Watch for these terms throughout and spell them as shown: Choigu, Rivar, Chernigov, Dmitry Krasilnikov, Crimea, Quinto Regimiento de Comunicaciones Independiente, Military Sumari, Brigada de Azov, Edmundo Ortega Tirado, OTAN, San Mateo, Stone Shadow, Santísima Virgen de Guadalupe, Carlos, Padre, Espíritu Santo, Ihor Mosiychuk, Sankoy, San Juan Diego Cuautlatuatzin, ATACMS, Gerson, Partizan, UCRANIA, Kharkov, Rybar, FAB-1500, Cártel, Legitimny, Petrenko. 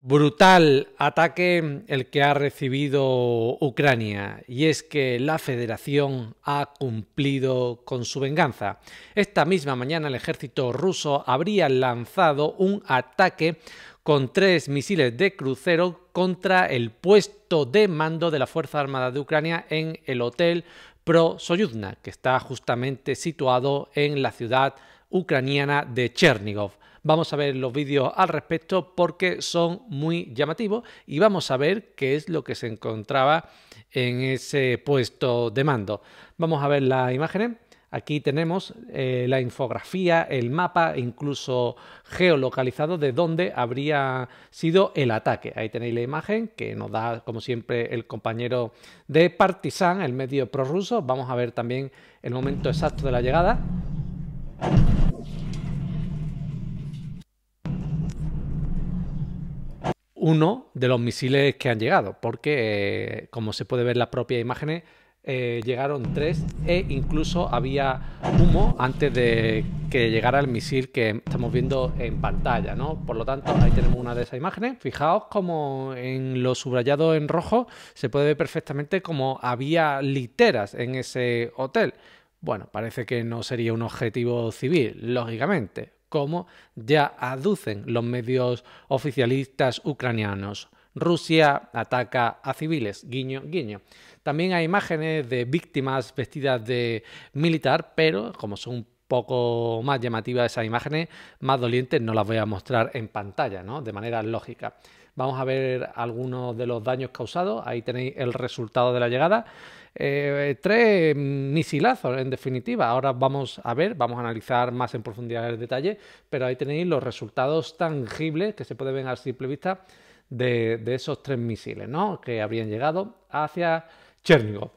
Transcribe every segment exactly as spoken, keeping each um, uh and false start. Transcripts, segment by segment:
Brutal ataque el que ha recibido Ucrania, y es que la Federación ha cumplido con su venganza. Esta misma mañana el ejército ruso habría lanzado un ataque con tres misiles de crucero contra el puesto de mando de la Fuerza Armada de Ucrania en el Hotel Pro Soyuzna, que está justamente situado en la ciudad ucraniana de Chernigov. Vamos a ver los vídeos al respecto porque son muy llamativos y vamos a ver qué es lo que se encontraba en ese puesto de mando. Vamos a ver las imágenes. Aquí tenemos eh, la infografía, el mapa, incluso geolocalizado de dónde habría sido el ataque. Ahí tenéis la imagen que nos da, como siempre, el compañero de Partizan, el medio prorruso. Vamos a ver también el momento exacto de la llegada. Uno de los misiles que han llegado, porque eh, como se puede ver en las propias imágenes, eh, llegaron tres e incluso había humo antes de que llegara el misil que estamos viendo en pantalla, ¿no? Por lo tanto, ahí tenemos una de esas imágenes. Fijaos como en lo subrayado en rojo se puede ver perfectamente como había literas en ese hotel. Bueno, parece que no sería un objetivo civil, lógicamente, como ya aducen los medios oficialistas ucranianos. Rusia ataca a civiles, guiño, guiño. También hay imágenes de víctimas vestidas de militar, pero como son un poco más llamativas esas imágenes, más dolientes, no las voy a mostrar en pantalla, ¿no? De manera lógica. Vamos a ver algunos de los daños causados. Ahí tenéis el resultado de la llegada. Eh, tres misilazos, en definitiva. Ahora vamos a ver, vamos a analizar más en profundidad el detalle, pero ahí tenéis los resultados tangibles que se pueden ver a simple vista de, de esos tres misiles, ¿no? Que habrían llegado hacia Chernigov,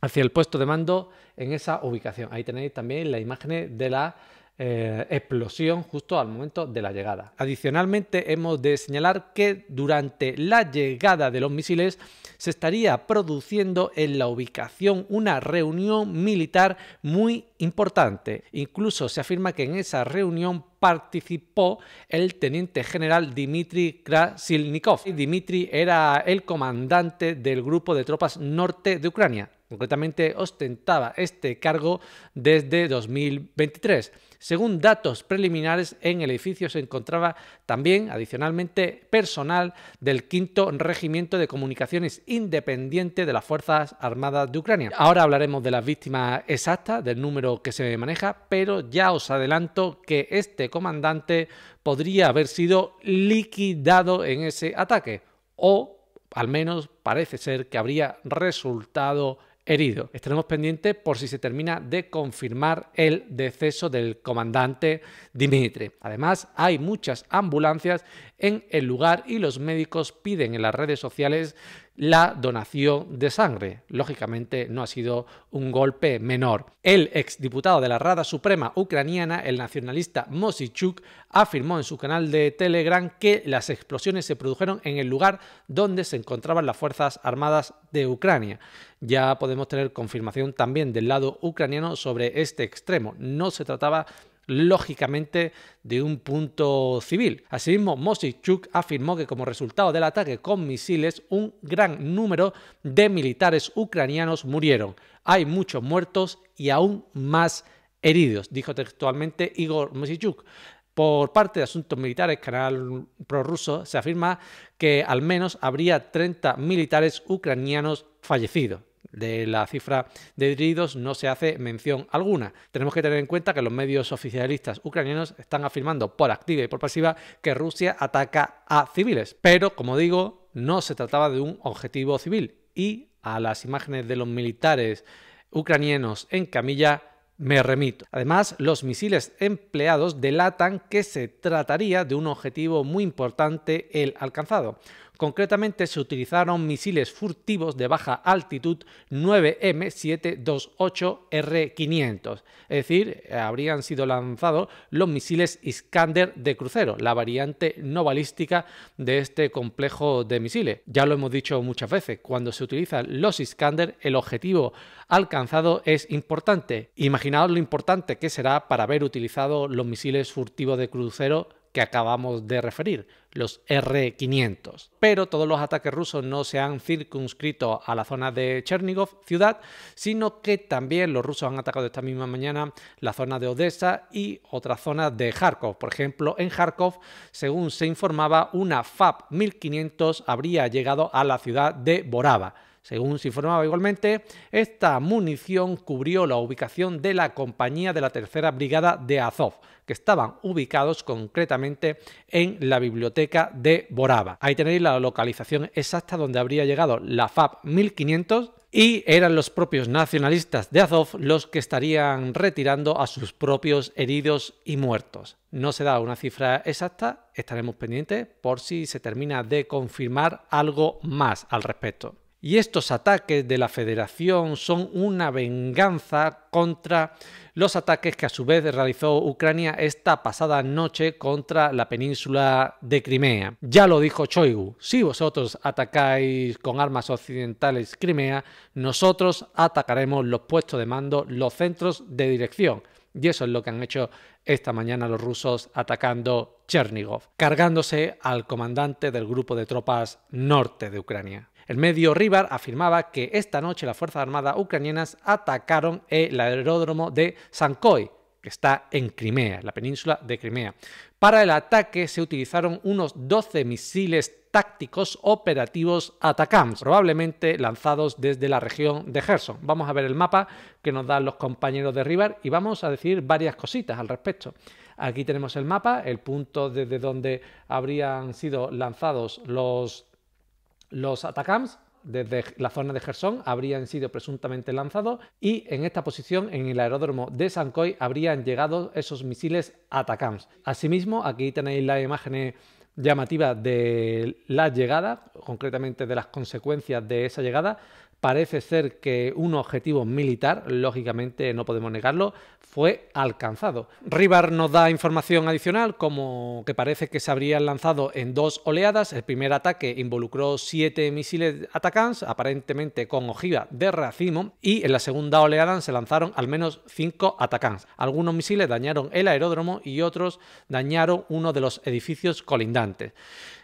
hacia el puesto de mando en esa ubicación. Ahí tenéis también las imágenes de la Eh, explosión justo al momento de la llegada. Adicionalmente, hemos de señalar que durante la llegada de los misiles se estaría produciendo en la ubicación una reunión militar muy importante. Incluso se afirma que en esa reunión participó el teniente general Dmitry Krasilnikov. Dmitry era el comandante del grupo de tropas norte de Ucrania. Concretamente ostentaba este cargo desde dos mil veintitrés. Según datos preliminares, en el edificio se encontraba también, adicionalmente, personal del Quinto Regimiento de Comunicaciones Independiente de las Fuerzas Armadas de Ucrania. Ahora hablaremos de las víctimas exactas, del número que se maneja, pero ya os adelanto que este comandante podría haber sido liquidado en ese ataque, o al menos parece ser que habría resultado herido. Estaremos pendientes por si se termina de confirmar el deceso del comandante Dmitry. Además, hay muchas ambulancias en el lugar y los médicos piden en las redes sociales la donación de sangre. Lógicamente, no ha sido un golpe menor. El exdiputado de la Rada Suprema ucraniana, el nacionalista Mosiychuk, afirmó en su canal de Telegram que las explosiones se produjeron en el lugar donde se encontraban las Fuerzas Armadas de Ucrania. Ya podemos tener confirmación también del lado ucraniano sobre este extremo. No se trataba, lógicamente, de un punto civil. Asimismo, Mosiychuk afirmó que como resultado del ataque con misiles, un gran número de militares ucranianos murieron. Hay muchos muertos y aún más heridos, dijo textualmente Ihor Mosiychuk. Por parte de Asuntos Militares, canal prorruso, se afirma que al menos habría treinta militares ucranianos fallecidos. De la cifra de heridos no se hace mención alguna. Tenemos que tener en cuenta que los medios oficialistas ucranianos están afirmando por activa y por pasiva que Rusia ataca a civiles. Pero, como digo, no se trataba de un objetivo civil. Y a las imágenes de los militares ucranianos en camilla me remito. Además, los misiles empleados delatan que se trataría de un objetivo muy importante el alcanzado. Concretamente, se utilizaron misiles furtivos de baja altitud nueve M siete veintiocho R quinientos. Es decir, habrían sido lanzados los misiles Iskander de crucero, la variante no balística de este complejo de misiles. Ya lo hemos dicho muchas veces, cuando se utilizan los Iskander, el objetivo alcanzado es importante. Imaginaos lo importante que será para haber utilizado los misiles furtivos de crucero, que acabamos de referir, los erre quinientos. Pero todos los ataques rusos no se han circunscrito a la zona de Chernigov, ciudad, sino que también los rusos han atacado esta misma mañana la zona de Odessa y otras zonas de Kharkov. Por ejemplo, en Kharkov, según se informaba, una FAB mil quinientos habría llegado a la ciudad de Borava. Según se informaba igualmente, esta munición cubrió la ubicación de la compañía de la tercera brigada de Azov, que estaban ubicados concretamente en la biblioteca de Borava. Ahí tenéis la localización exacta donde habría llegado la FAB mil quinientos. Y eran los propios nacionalistas de Azov los que estarían retirando a sus propios heridos y muertos. No se da una cifra exacta, estaremos pendientes por si se termina de confirmar algo más al respecto. Y estos ataques de la Federación son una venganza contra los ataques que a su vez realizó Ucrania esta pasada noche contra la península de Crimea. Ya lo dijo Choigu, si vosotros atacáis con armas occidentales Crimea, nosotros atacaremos los puestos de mando, los centros de dirección. Y eso es lo que han hecho esta mañana los rusos atacando Chernigov, cargándose al comandante del grupo de tropas norte de Ucrania. El medio Rivar afirmaba que esta noche las Fuerzas Armadas ucranianas atacaron el aeródromo de Sankoy, que está en Crimea, la península de Crimea. Para el ataque se utilizaron unos doce misiles tácticos operativos ATACMS, probablemente lanzados desde la región de Gerson. Vamos a ver el mapa que nos dan los compañeros de Rybar y vamos a decir varias cositas al respecto. Aquí tenemos el mapa, el punto desde donde habrían sido lanzados los, los ATACMS. Desde la zona de Gerson habrían sido presuntamente lanzados y en esta posición, en el aeródromo de Sankoy, habrían llegado esos misiles ATACMS. Asimismo, aquí tenéis las imágenes llamativa de la llegada, concretamente de las consecuencias de esa llegada. Parece ser que un objetivo militar, lógicamente no podemos negarlo, fue alcanzado. Rivar nos da información adicional, como que parece que se habrían lanzado en dos oleadas. El primer ataque involucró siete misiles ATACMS, aparentemente con ojiva de racimo, y en la segunda oleada se lanzaron al menos cinco ATACMS. Algunos misiles dañaron el aeródromo y otros dañaron uno de los edificios colindantes.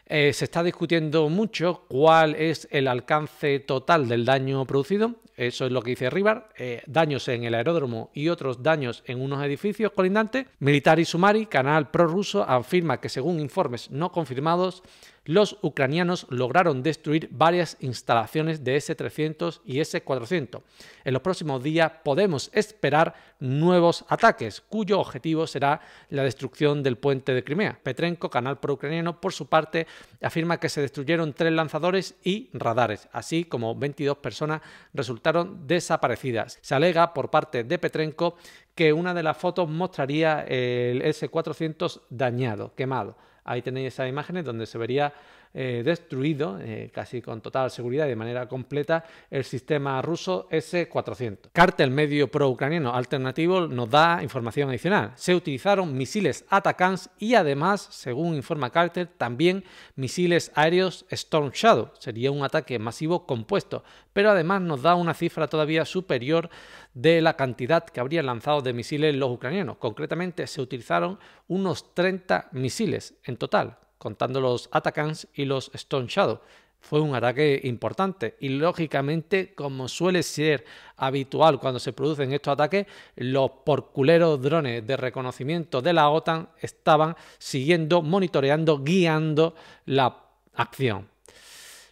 Eh, se está discutiendo mucho cuál es el alcance total del daño producido. Eso es lo que dice Rivar, eh, daños en el aeródromo y otros daños en unos edificios colindantes. Military Sumari, canal prorruso, afirma que según informes no confirmados, los ucranianos lograron destruir varias instalaciones de ese trescientos y ese cuatrocientos. En los próximos días podemos esperar nuevos ataques, cuyo objetivo será la destrucción del puente de Crimea. Petrenko, canal pro-ucraniano, por su parte, afirma que se destruyeron tres lanzadores y radares, así como veintidós personas resultaron desaparecidas. Se alega por parte de Petrenko que una de las fotos mostraría el ese cuatrocientos dañado, quemado. Ahí tenéis esas imágenes donde se vería eh, destruido, eh, casi con total seguridad y de manera completa, el sistema ruso ese cuatrocientos. Cártel, medio pro-ucraniano alternativo, nos da información adicional. Se utilizaron misiles ATACMS y además, según informa Cártel, también misiles aéreos Stone Shadow. Sería un ataque masivo compuesto, pero además nos da una cifra todavía superior de la cantidad que habrían lanzado de misiles los ucranianos. Concretamente, se utilizaron unos treinta misiles en total, contando los ATACMS y los Stone Shadow. Fue un ataque importante y, lógicamente, como suele ser habitual cuando se producen estos ataques, los porculeros drones de reconocimiento de la OTAN estaban siguiendo, monitoreando, guiando la acción.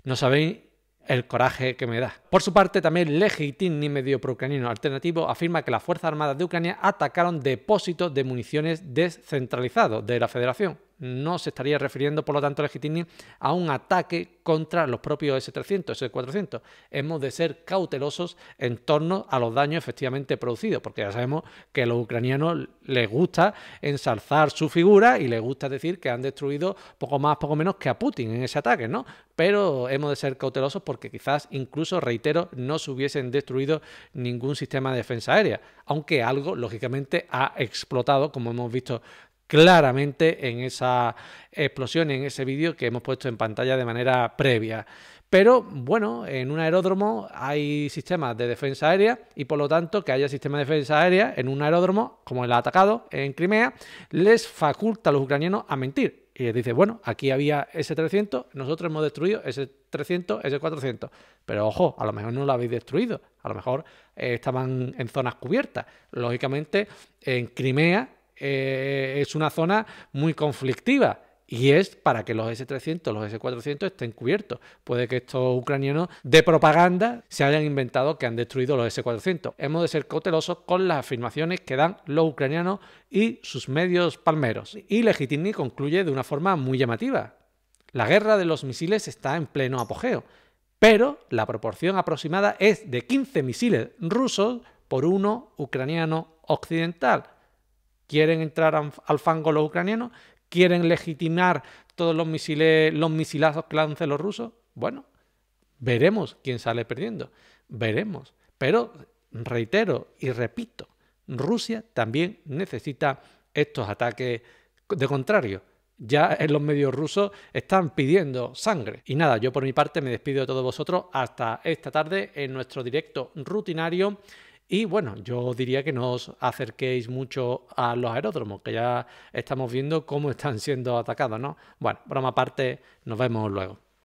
¿No sabéis el coraje que me da? Por su parte, también Legitimny, medio pro-ucraniano alternativo, afirma que las Fuerzas Armadas de Ucrania atacaron depósitos de municiones descentralizados de la Federación. No se estaría refiriendo, por lo tanto, Legitimny a un ataque contra los propios ese trescientos, ese cuatrocientos. Hemos de ser cautelosos en torno a los daños efectivamente producidos, porque ya sabemos que a los ucranianos les gusta ensalzar su figura y les gusta decir que han destruido poco más, poco menos que a Putin en ese ataque, ¿no? Pero hemos de ser cautelosos porque quizás, incluso, reitero, no se hubiesen destruido ningún sistema de defensa aérea, aunque algo, lógicamente, ha explotado, como hemos visto claramente en esa explosión, en ese vídeo que hemos puesto en pantalla de manera previa. Pero bueno, en un aeródromo hay sistemas de defensa aérea y, por lo tanto, que haya sistemas de defensa aérea en un aeródromo como el atacado en Crimea les faculta a los ucranianos a mentir. y dice, bueno, aquí había ese trescientos, nosotros hemos destruido ese trescientos, ese cuatrocientos. Pero ojo, a lo mejor no lo habéis destruido, a lo mejor eh, estaban en zonas cubiertas. Lógicamente, en Crimea eh, es una zona muy conflictiva. Y es para que los ese trescientos, los ese cuatrocientos estén cubiertos. Puede que estos ucranianos de propaganda se hayan inventado que han destruido los ese cuatrocientos. Hemos de ser cautelosos con las afirmaciones que dan los ucranianos y sus medios palmeros. Y Legitimny concluye de una forma muy llamativa. La guerra de los misiles está en pleno apogeo, pero la proporción aproximada es de quince misiles rusos por uno ucraniano occidental. ¿Quieren entrar al fango los ucranianos? ¿Quieren legitimar todos los misiles, los misilazos que lancen los rusos? Bueno, veremos quién sale perdiendo. Veremos. Pero reitero y repito, Rusia también necesita estos ataques de contrario. Ya en los medios rusos están pidiendo sangre. Y nada, yo por mi parte me despido de todos vosotros hasta esta tarde en nuestro directo rutinario. Y bueno, yo diría que no os acerquéis mucho a los aeródromos, que ya estamos viendo cómo están siendo atacados, ¿no? Bueno, broma aparte, nos vemos luego.